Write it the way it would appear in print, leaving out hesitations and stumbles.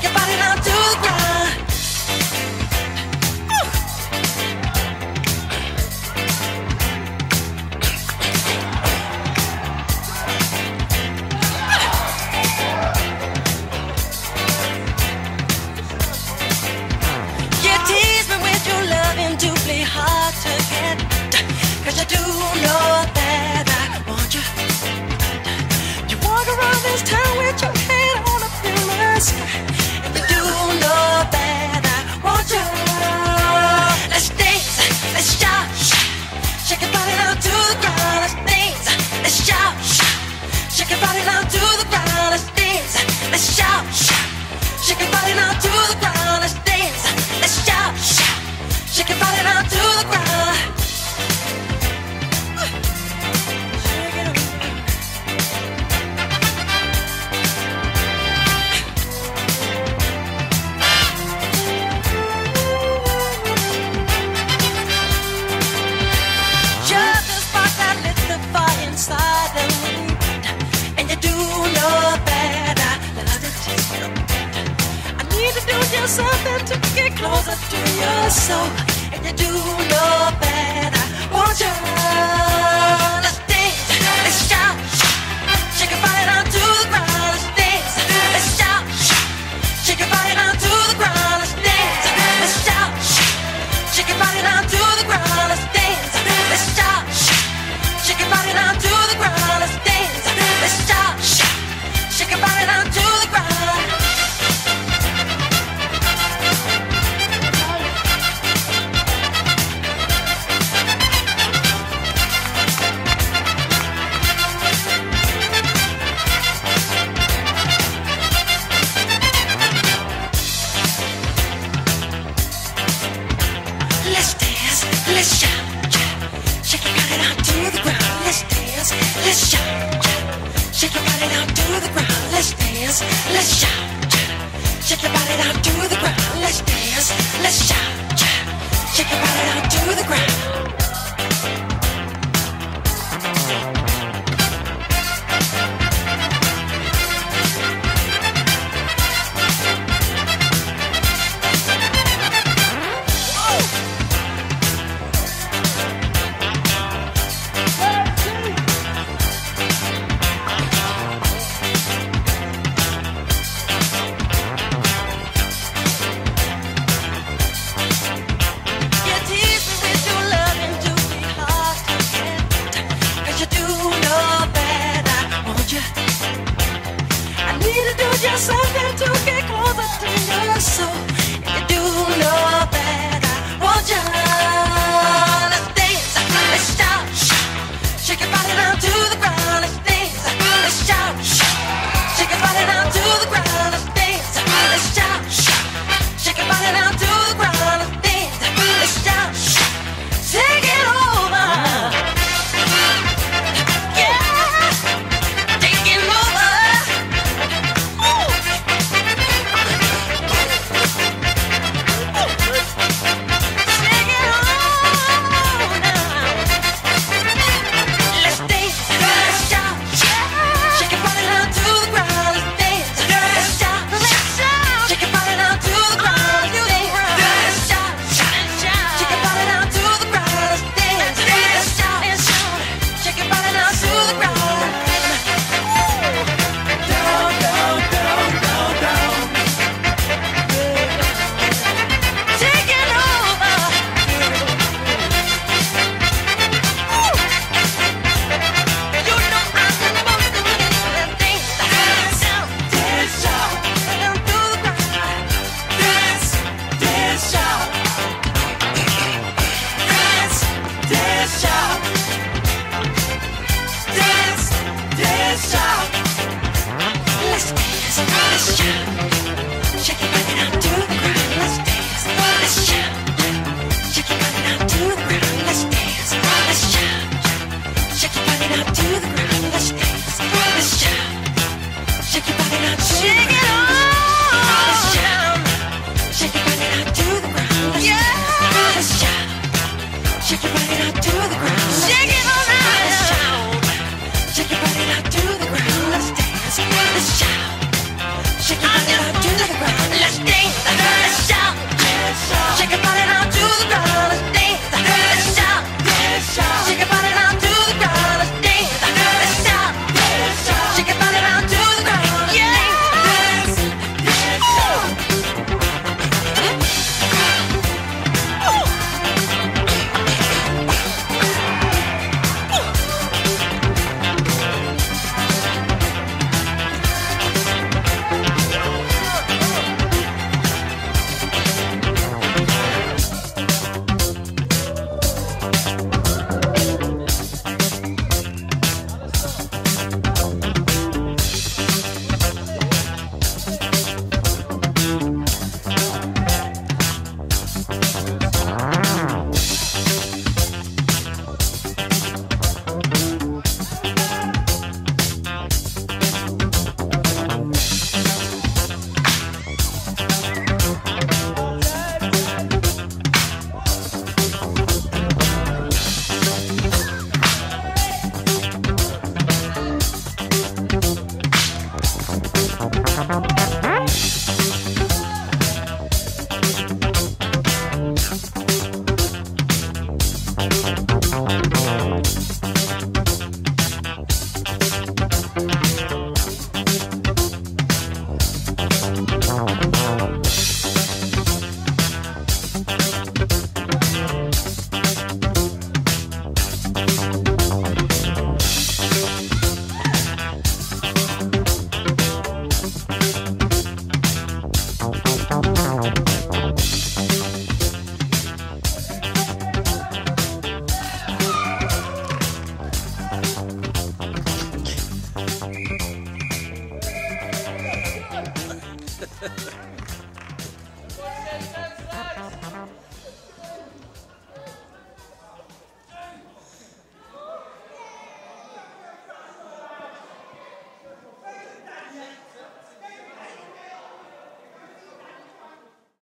shake your body down to the ground. Woo. You tease me with your love and doubly hard to get, 'cause you do know that I want you. You walk around this town with your head on a pillar, and you do know that I want you. Let's dance, let's shout, shake your body down to the ground. Let's dance, let's shout, shake your body down to the ground. Let's dance, let's shout, shake your body down to the ground. Let's dance, let's shout, shake your body down to the ground. Something to get closer to your soul, and you do know that I want you. Let's dance, let's shout, shake your body down to the ground. Let's dance, let's shout, shake your body down to the ground. Let's dance, let's shout, shake your body down to the ground. Let's dance, let's shout, shake your body down to the ground. Let's dance, let's shout, shake your body down to the ground. Shake your body down to the ground. Let's dance, let's shout. Shake your body down to the ground. Let's dance, let's shout. Shake your body down to the ground. Shake your body down to the ground. Let's dance, let's shout. Shake your body down.